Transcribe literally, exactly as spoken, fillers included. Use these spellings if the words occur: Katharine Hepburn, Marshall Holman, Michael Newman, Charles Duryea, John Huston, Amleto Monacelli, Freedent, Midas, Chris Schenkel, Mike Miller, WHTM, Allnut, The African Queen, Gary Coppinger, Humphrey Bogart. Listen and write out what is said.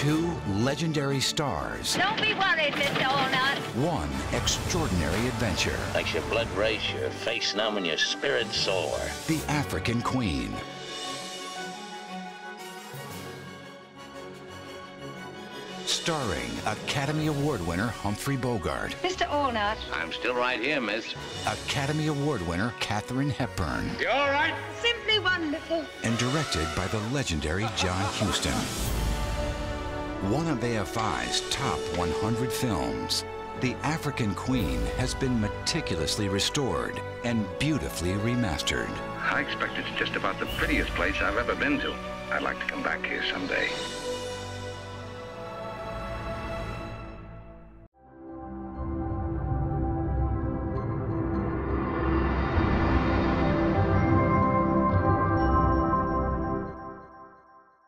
Two legendary stars. Don't be worried, Mister Allnut. One extraordinary adventure. Makes your blood race, your face numb, and your spirit soar. The African Queen. Starring Academy Award winner Humphrey Bogart. Mister Allnut. I'm still right here, miss. Academy Award winner Katharine Hepburn. You all right? Simply wonderful. And directed by the legendary John Huston. One of A F I's top one hundred films, The African Queen has been meticulously restored and beautifully remastered. I expect it's just about the prettiest place I've ever been to. I'd like to come back here someday.